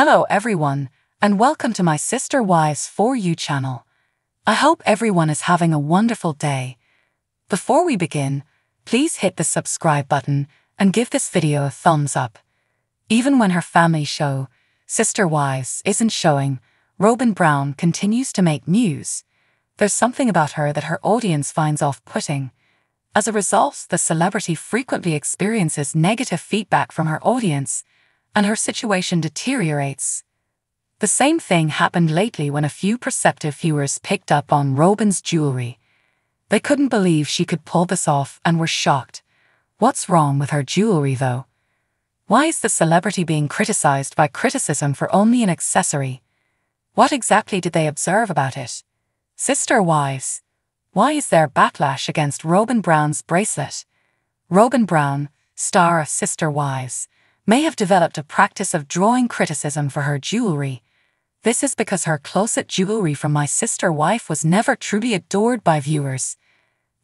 Hello everyone, and welcome to my Sister Wives For You channel. I hope everyone is having a wonderful day. Before we begin, please hit the subscribe button and give this video a thumbs up. Even when her family show, Sister Wives, isn't showing, Robyn Brown continues to make news. There's something about her that her audience finds off-putting. As a result, the celebrity frequently experiences negative feedback from her audience, and her situation deteriorates. The same thing happened lately when a few perceptive viewers picked up on Robyn's jewelry. They couldn't believe she could pull this off and were shocked. What's wrong with her jewelry though? Why is the celebrity being criticized by criticism for only an accessory? What exactly did they observe about it? Sister Wives, why is there backlash against Robyn Brown's bracelet? Robyn Brown, star of Sister Wives, may have developed a practice of drawing criticism for her jewelry. This is because her closet jewelry from My Sister Wife was never truly adored by viewers.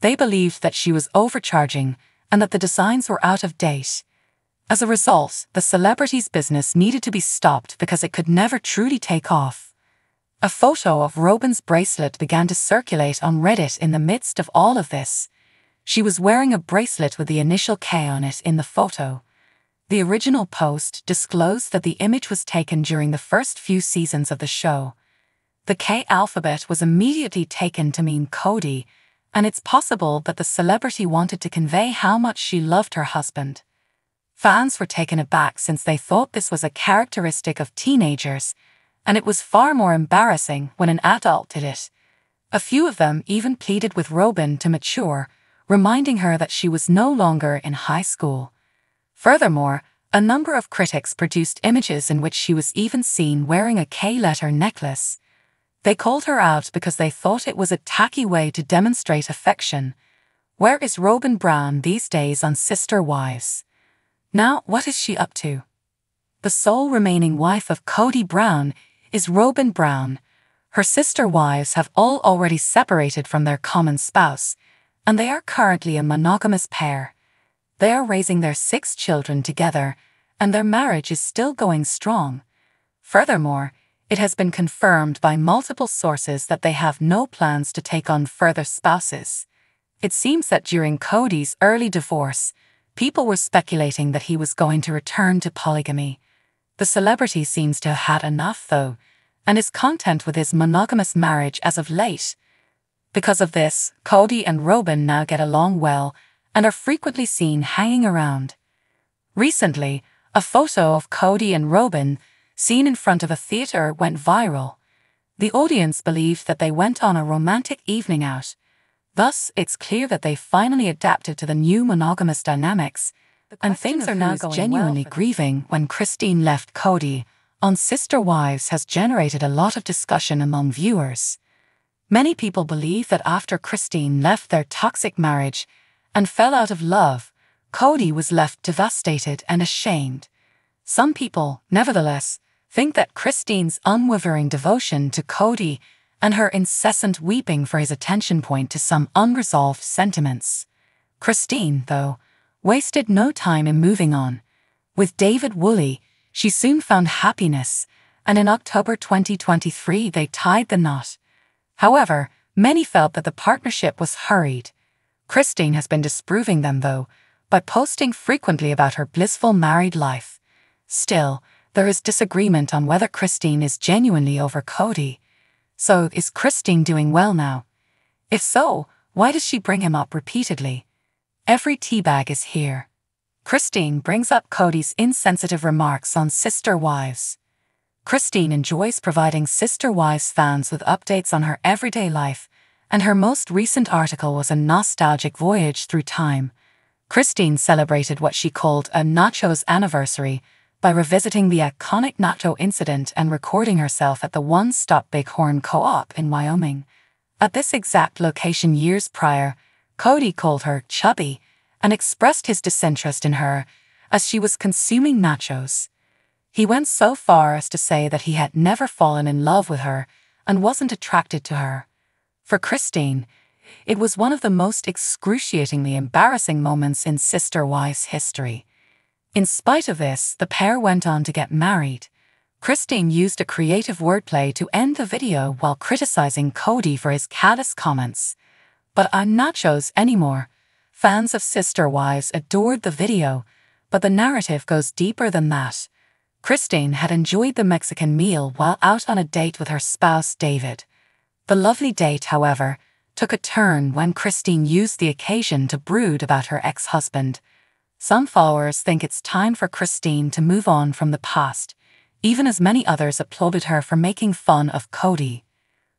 They believed that she was overcharging and that the designs were out of date. As a result, the celebrity's business needed to be stopped because it could never truly take off. A photo of Robyn's bracelet began to circulate on Reddit in the midst of all of this. She was wearing a bracelet with the initial K on it in the photo. The original post disclosed that the image was taken during the first few seasons of the show. The K alphabet was immediately taken to mean Kody, and it's possible that the celebrity wanted to convey how much she loved her husband. Fans were taken aback since they thought this was a characteristic of teenagers, and it was far more embarrassing when an adult did it. A few of them even pleaded with Robyn to mature, reminding her that she was no longer in high school. Furthermore, a number of critics produced images in which she was even seen wearing a K-letter necklace. They called her out because they thought it was a tacky way to demonstrate affection. Where is Robyn Brown these days on Sister Wives? Now, what is she up to? The sole remaining wife of Kody Brown is Robyn Brown. Her sister wives have all already separated from their common spouse, and they are currently a monogamous pair. They are raising their 6 children together, and their marriage is still going strong. Furthermore, it has been confirmed by multiple sources that they have no plans to take on further spouses. It seems that during Kody's early divorce, people were speculating that he was going to return to polygamy. The celebrity seems to have had enough though, and is content with his monogamous marriage as of late. Because of this, Kody and Robyn now get along well, and are frequently seen hanging around. Recently, a photo of Kody and Robyn, seen in front of a theater, went viral. The audience believed that they went on a romantic evening out. Thus, it's clear that they finally adapted to the new monogamous dynamics, and things are now going genuinely well. Grieving when Christine left Kody on Sister Wives has generated a lot of discussion among viewers. Many people believe that after Christine left their toxic marriage and fell out of love, Kody was left devastated and ashamed. Some people, nevertheless, think that Christine's unwavering devotion to Kody and her incessant weeping for his attention point to some unresolved sentiments. Christine, though, wasted no time in moving on. With David Woolley, she soon found happiness, and in October 2023 they tied the knot. However, many felt that the partnership was hurried. Christine has been disproving them, though, by posting frequently about her blissful married life. Still, there is disagreement on whether Christine is genuinely over Kody. So, is Christine doing well now? If so, why does she bring him up repeatedly? Every teabag is here. Christine brings up Kody's insensitive remarks on Sister Wives. Christine enjoys providing Sister Wives fans with updates on her everyday life, and her most recent article was a nostalgic voyage through time. Christine celebrated what she called a Nacho's anniversary by revisiting the iconic Nacho incident and recording herself at the one-stop Bighorn Co-op in Wyoming. At this exact location years prior, Kody called her chubby and expressed his disinterest in her as she was consuming nachos. He went so far as to say that he had never fallen in love with her and wasn't attracted to her. For Christine, it was one of the most excruciatingly embarrassing moments in Sister Wives history. In spite of this, the pair went on to get married. Christine used a creative wordplay to end the video while criticizing Kody for his callous comments. But I'm not shows anymore. Fans of Sister Wives adored the video, but the narrative goes deeper than that. Christine had enjoyed the Mexican meal while out on a date with her spouse David. The lovely date, however, took a turn when Christine used the occasion to brood about her ex-husband. Some followers think it's time for Christine to move on from the past, even as many others applauded her for making fun of Kody.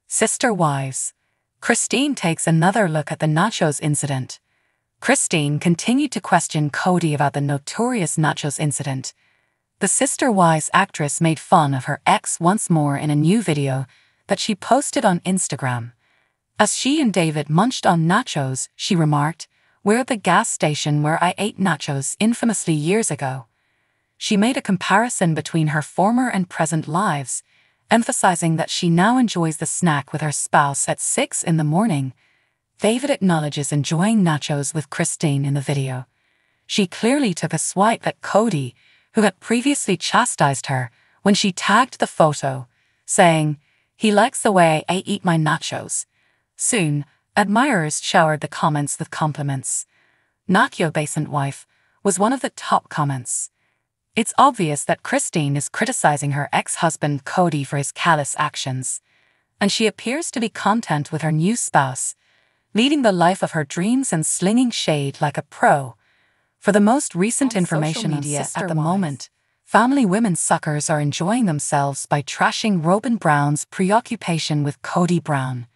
Sister Wives. Christine takes another look at the nachos incident. Christine continued to question Kody about the notorious nachos incident. The Sister Wives actress made fun of her ex once more in a new video that she posted on Instagram. As she and David munched on nachos, she remarked, "We're at the gas station where I ate nachos infamously years ago." She made a comparison between her former and present lives, emphasizing that she now enjoys the snack with her spouse at 6 in the morning. David acknowledges enjoying nachos with Christine in the video. She clearly took a swipe at Kody, who had previously chastised her, when she tagged the photo, saying, "He likes the way I eat my nachos." Soon, admirers showered the comments with compliments. "Nacho Basant Wife" was one of the top comments. It's obvious that Christine is criticizing her ex-husband Kody for his callous actions, and she appears to be content with her new spouse, leading the life of her dreams and slinging shade like a pro. For the most recent information on Sister Wives at the moment, family women suckers are enjoying themselves by trashing Robyn Brown's preoccupation with Kody Brown.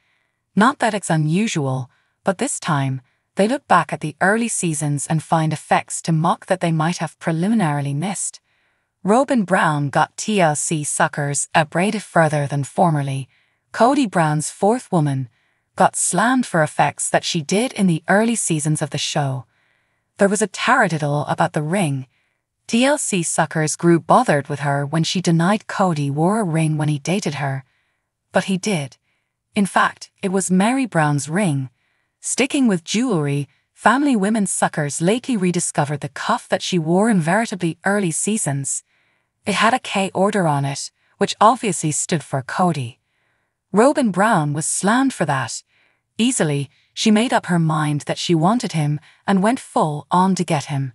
Not that it's unusual, but this time, they look back at the early seasons and find effects to mock that they might have preliminarily missed. Robyn Brown got TLC suckers abraded further than formerly. Kody Brown's fourth woman got slammed for effects that she did in the early seasons of the show. There was a taradiddle about the ring. TLC suckers grew bothered with her when she denied Kody wore a ring when he dated her. But he did. In fact, it was Mary Brown's ring. Sticking with jewelry, family women suckers lately rediscovered the cuff that she wore in veritably early seasons. It had a K order on it, which obviously stood for Kody. Robyn Brown was slammed for that. Easily, she made up her mind that she wanted him and went full on to get him.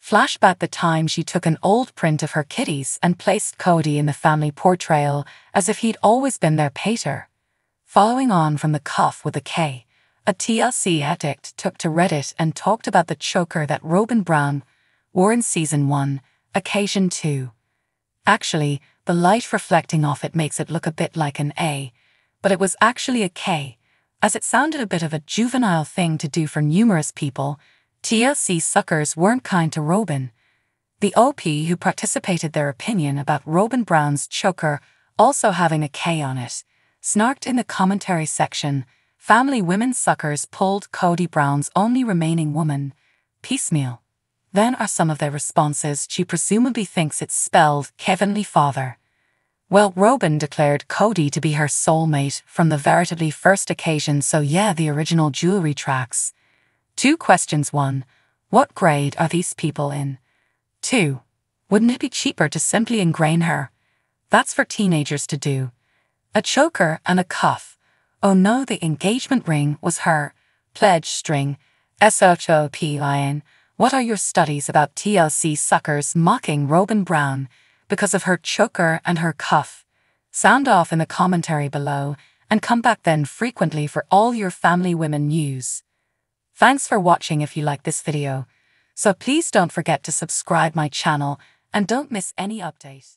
Flashback the time she took an old print of her kitties and placed Kody in the family portrayal as if he'd always been their pater. Following on from the cuff with a K, a TLC addict took to Reddit and talked about the choker that Robyn Brown wore in Season 1, Occasion 2. Actually, the light reflecting off it makes it look a bit like an A, but it was actually a K. As it sounded a bit of a juvenile thing to do for numerous people, TLC suckers weren't kind to Robyn. The OP who participated their opinion about Robyn Brown's choker also having a K on it, snarked in the commentary section, "Family women suckers pulled Kody Brown's only remaining woman, piecemeal." Then are some of their responses. "She presumably thinks it's spelled Kevinly Father." Well, Robyn declared Kody to be her soulmate from the veritably first occasion, so yeah, the original jewelry tracks. Two questions. 1. What grade are these people in? 2. Wouldn't it be cheaper to simply engrain her? That's for teenagers to do. A choker and a cuff. Oh no, the engagement ring was her pledge string. SHOP Lion. What are your studies about TLC suckers mocking Robyn Brown because of her choker and her cuff? Sound off in the commentary below and come back then frequently for all your family women news. Thanks for watching. If you like this video, so please don't forget to subscribe my channel and don't miss any update.